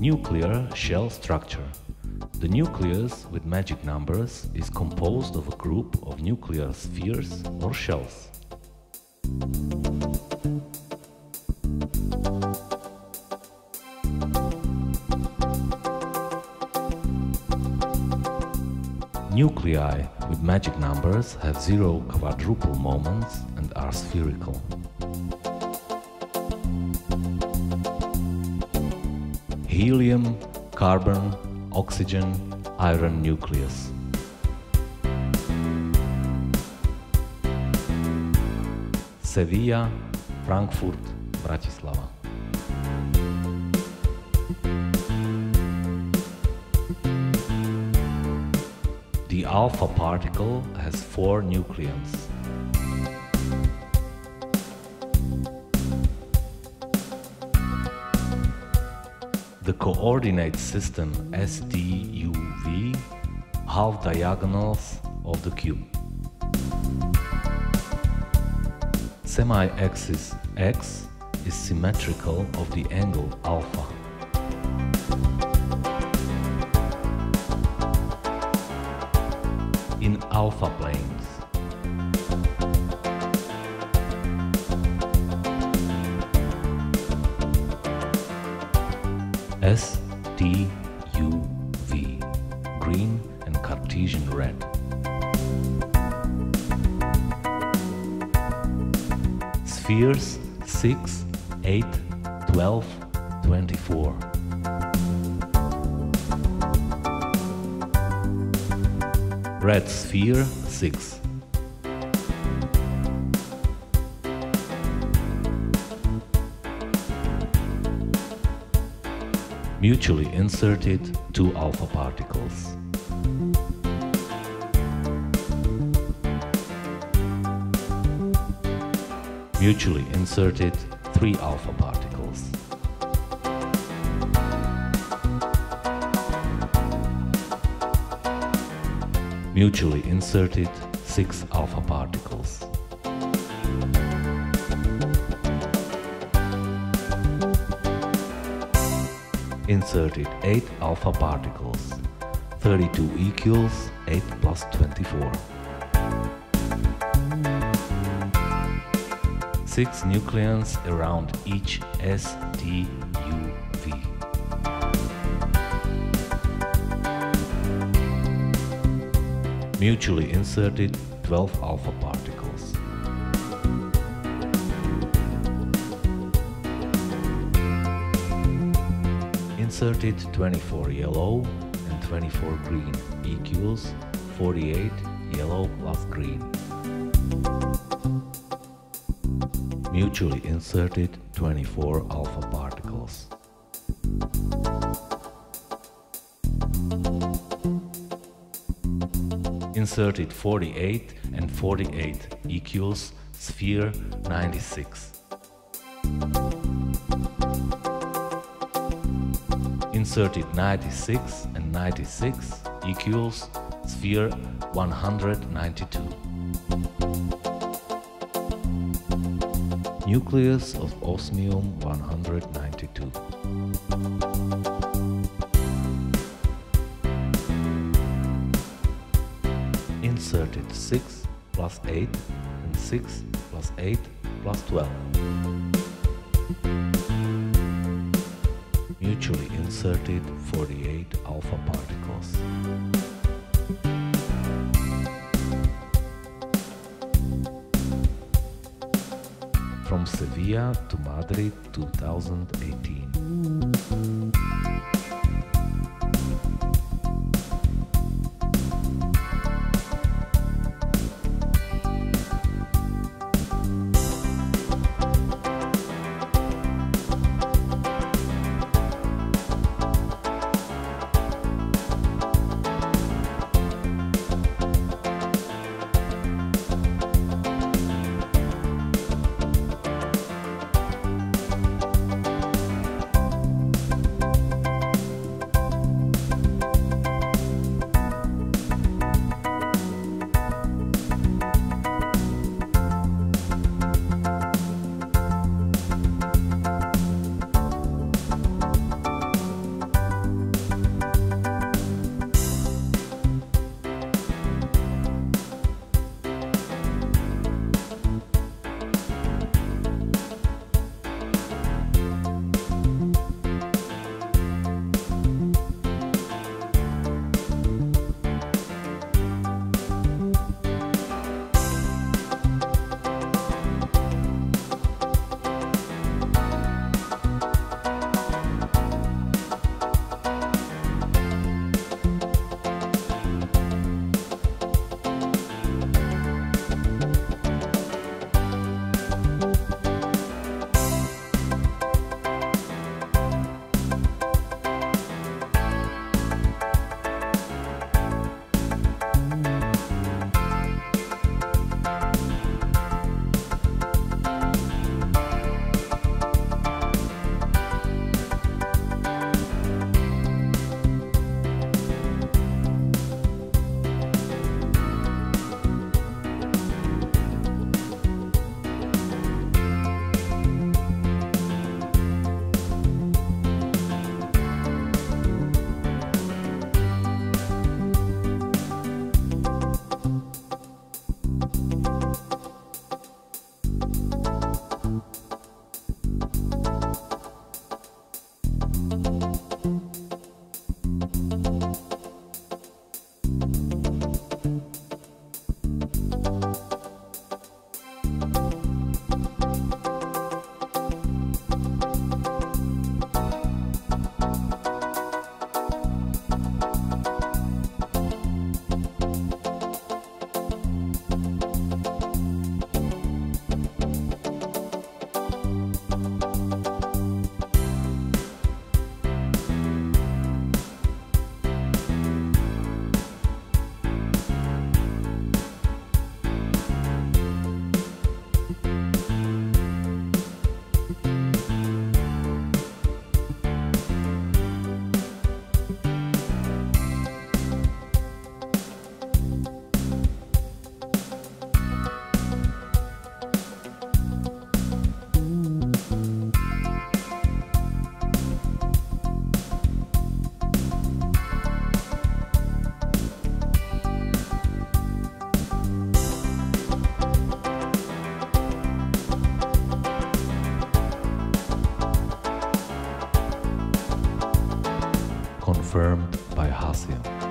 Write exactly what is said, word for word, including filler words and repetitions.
Nuclear shell structure. The nucleus with magic numbers is composed of a group of nuclear spheres or shells. Nuclei with magic numbers have zero quadrupole moments and are spherical. Helium, carbon, oxygen, iron nucleus. Sevilla, Frankfurt, Bratislava. The alpha particle has four nucleons. The coordinate system S T U V half diagonals of the cube. Semi-axis X is symmetrical of the angle alpha. In alpha planes, S, T, U, V, green and Cartesian red. Spheres six, eight, twelve, twenty-four. Red sphere six. Mutually inserted two alpha particles. Mutually inserted three alpha particles. Mutually inserted six alpha particles. Inserted eight alpha particles. thirty-two equals eight plus twenty-four. six nucleons around each S T U V. Mutually inserted twelve alpha particles. Inserted twenty-four yellow and twenty-four green equals forty-eight yellow plus green. Mutually inserted twenty-four alpha particles. Inserted forty-eight and forty-eight equals sphere ninety-six. Inserted ninety-six and ninety-six equals sphere one hundred ninety-two. Nucleus of osmium one hundred ninety-two. Inserted six plus eight and six plus eight plus twelve. Mutually inserted forty-eight alpha particles. From Sevilla to Madrid, two thousand eighteen. confirmed by Hessian.